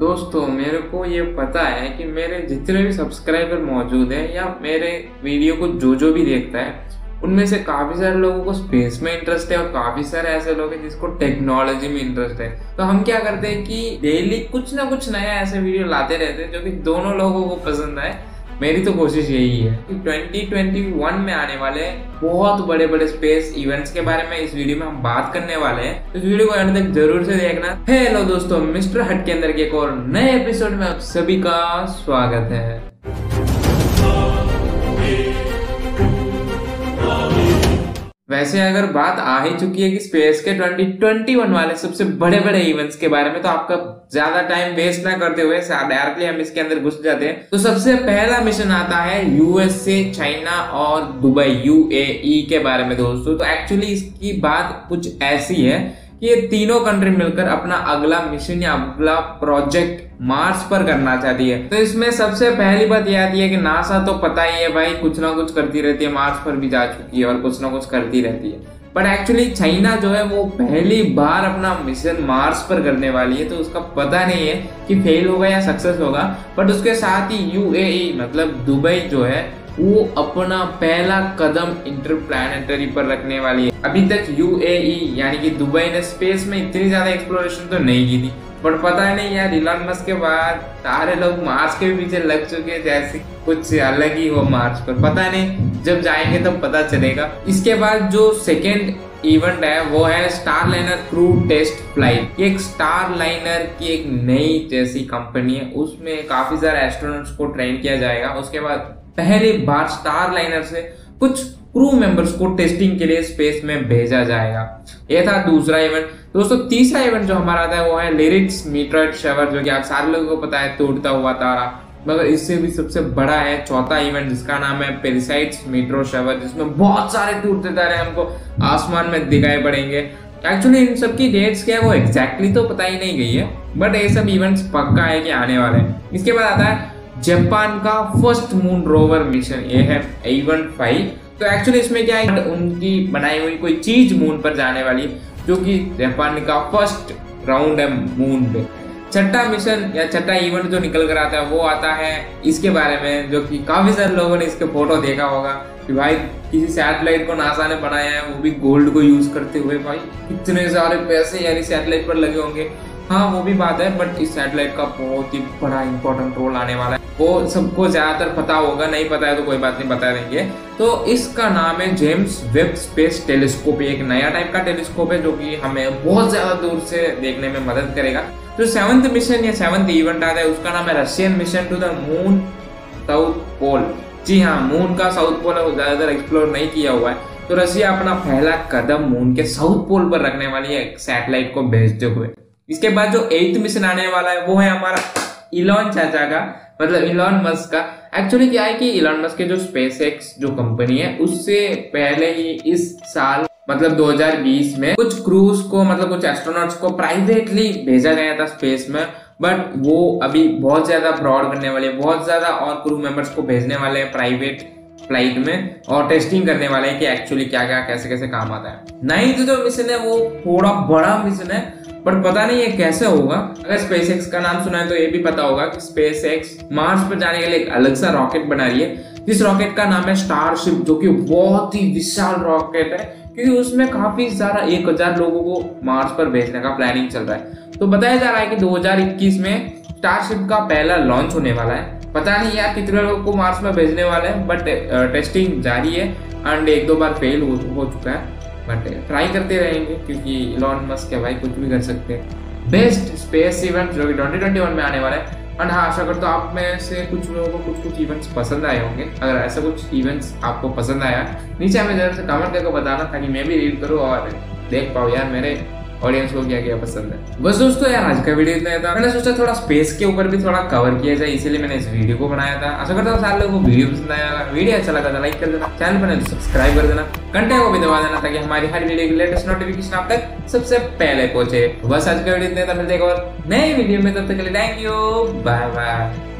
दोस्तों मेरे को ये पता है कि मेरे जितने भी सब्सक्राइबर मौजूद हैं या मेरे वीडियो को जो भी देखता है उनमें से काफ़ी सारे लोगों को स्पेस में इंटरेस्ट है और काफ़ी सारे ऐसे लोग हैं जिसको टेक्नोलॉजी में इंटरेस्ट है। तो हम क्या करते हैं कि डेली कुछ ना कुछ नया ऐसे वीडियो लाते रहते हैं जो कि दोनों लोगों को पसंद आए। मेरी तो कोशिश यही है कि 2021 में आने वाले बहुत बड़े बड़े स्पेस इवेंट्स के बारे में इस वीडियो में हम बात करने वाले हैं। तो इस वीडियो को अंत तक जरूर से देखना। हेलो दोस्तों, मिस्टर हट के अंदर के एक और नए एपिसोड में आप सभी का स्वागत है। वैसे अगर बात आ ही चुकी है कि स्पेस के 2021 वाले सबसे बड़े बड़े इवेंट्स के बारे में, तो आपका ज्यादा टाइम वेस्ट ना करते हुए डायरेक्टली हम इसके अंदर घुस जाते हैं। तो सबसे पहला मिशन आता है यूएस से चाइना और दुबई यूएई के बारे में दोस्तों। तो एक्चुअली इसकी बात कुछ ऐसी है कि ये तीनों कंट्री मिलकर अपना अगला मिशन या अगला प्रोजेक्ट मार्स पर करना चाहती है। तो इसमें सबसे पहली बात यह आती है कि नासा तो पता ही है भाई, कुछ ना कुछ करती रहती है, मार्स पर भी जा चुकी है और कुछ ना कुछ करती रहती है। बट एक्चुअली चाइना जो है वो पहली बार अपना मिशन मार्स पर करने वाली है। तो उसका पता नहीं है कि फेल होगा या सक्सेस होगा। बट उसके साथ ही यूएई मतलब दुबई जो है वो अपना पहला कदम इंटरप्लैनेटरी पर रखने वाली है। अभी तक यूएई यानी कि दुबई ने स्पेस में इतनी ज्यादा एक्सप्लोरेशन तो नहीं की थी, बट पता नहीं यार, एलन मस्क के बाद सारे लोग मार्स के पीछे लग चुके हैं, जैसे कुछ अलग ही हो मार्स पर। पता नहीं, जब जाएंगे तब पता चलेगा। इसके बाद जो सेकेंड इवेंट है वो है स्टारलाइनर क्रू टेस्ट फ्लाइट। एक स्टारलाइनर की एक नई जैसी कंपनी है, उसमें काफी सारे एस्ट्रोनॉट्स को ट्रेन किया जाएगा। उसके बाद पहली बार स्टारलाइनर से कुछ क्रू मेंबर्स को टेस्टिंग के लिए स्पेस में भेजा जाएगा। यह था दूसरा इवेंट दोस्तों। तीसरा इवेंट जो हमारा आता है वो है लिरिड्स मीटरॉइड शवर, जो कि आप सारे लोगों को पता है, तोड़ता हुआ तारा। मगर इससे भी सबसे बड़ा है चौथा इवेंट जिसका नाम है पेरिसाइड्स मीट्रो शवर, जिसमें बहुत सारे टूटते तारे हमको आसमान में दिखाई पड़ेंगे। एक्चुअली इन सब की डेट्स क्या है वो एग्जैक्टली तो पता ही नहीं गई है, बट ये सब इवेंट्स पक्का है कि आने वाले हैं। इसके बाद आता है जापान का फर्स्ट मून रोवर मिशन, ये है इवेंट 5। तो एक्चुअली इसमें क्या है, उनकी बनाई हुई कोई चीज मून पर जाने वाली, जो कि जापान का फर्स्ट राउंड है मून पे। छठा मिशन या छठा इवेंट जो निकल कर आता है वो आता है इसके बारे में, जो कि काफ़ी सारे लोगों ने इसके फोटो देखा होगा कि भाई किसी सैटेलाइट को नासा ने बनाया है, वो भी गोल्ड को यूज़ करते हुए। भाई इतने सारे पैसे यानी सैटेलाइट पर लगे होंगे। हाँ वो भी बात है, बट इस सैटेलाइट का बहुत ही बड़ा इंपॉर्टेंट रोल आने वाला है। वो सबको ज़्यादातर पता होगा, नहीं पता है तो कोई बात नहीं, बता देंगे। तो इसका नाम है जेम्स वेब स्पेस टेलीस्कोप। एक नया टाइप का टेलीस्कोप है जो कि हमें बहुत ज़्यादा दूर से देखने में मदद करेगा। तो सेवंथ मिशन या सेवंथ इवेंट आता है, उसका नाम है Russian mission to the moon south pole. जी हाँ, मून का साउथ पोल है, वो ज़्यादातर एक्सप्लोर नहीं किया हुआ है। तो रशिया अपना पहला कदम मून के साउथ पोल पर रखने वाली है, सैटेलाइट को भेजते हुए। इसके बाद जो एट्थ मिशन आने वाला है वो है हमारा इलॉन चाचा का, मतलब इलॉन मस्क का। एक्चुअली क्या है कि इलॉन मस्क के जो स्पेसएक्स जो कंपनी है, उससे पहले ही इस साल मतलब 2020 में कुछ क्रूज को मतलब कुछ एस्ट्रोनॉट्स को प्राइवेटली भेजा गया था स्पेस में। बट वो अभी बहुत ज़्यादा फ्रॉड करने वाले, बहुत ज़्यादा और क्रू मेंबर्स को भेजने वाले हैं प्राइवेट फ्लाइट में और टेस्टिंग करने वाले हैं कि एक्चुअली क्या क्या कैसे कैसे काम आता है। नाइन्थ जो मिशन है वो थोड़ा बड़ा मिशन है, बट पता नहीं ये कैसे होगा। अगर स्पेसएक्स का नाम सुना है तो ये भी पता होगा कि स्पेसएक्स मार्स पर जाने के लिए एक अलग सा रॉकेट बना रही है। जिस रॉकेट का नाम है स्टारशिप, जो कि बहुत ही विशाल रॉकेट है, क्योंकि उसमें काफी सारा 1000 लोगों को मार्स पर भेजने का प्लानिंग चल रहा है। तो बताया जा रहा है कि 2021 में स्टारशिप का पहला लॉन्च होने वाला है। पता नहीं यार कितने लोगों को मार्स पर भेजने वाला है, बट टेस्टिंग जारी है एंड 1-2 बार फेल हो चुका है, बट ट्राई करते रहेंगे क्योंकि एलन मस्क के भाई कुछ भी कर सकते हैं। बेस्ट स्पेस इवेंट जो कि 2021 में आने वाला है। और हाँ, आशा करता हूँ आप में से कुछ लोगों को कुछ इवेंट्स पसंद आए होंगे। अगर ऐसा कुछ इवेंट्स आपको पसंद आया, नीचे हमें जरूर से कमेंट करके बताना, ताकि मैं भी रीड करूँ और देख पाऊँ यार मेरे ऑडियंस को क्या क्या पसंद है। बस दोस्तों यार आज का वीडियो इतना था। मैंने सोचा थोड़ा स्पेस के ऊपर भी थोड़ा कवर किया जाए, इसीलिए मैंने इस वीडियो को बनाया था। आशा करता हूँ सारे लोगों को वीडियो पसंद आया। वीडियो अच्छा लगा तो लाइक कर देना, चैनल पर सब्सक्राइब कर देना, घंटे को भी दबा देना, ताकि हमारी हर वीडियो की लेटेस्ट नोटिफिकेशन आप तक सबसे पहले पहुंचे। बस आज का वीडियो इतना था। मिलते हैं एक और नए वीडियो में, तब तक के लिए थैंक यू, बाय बाय।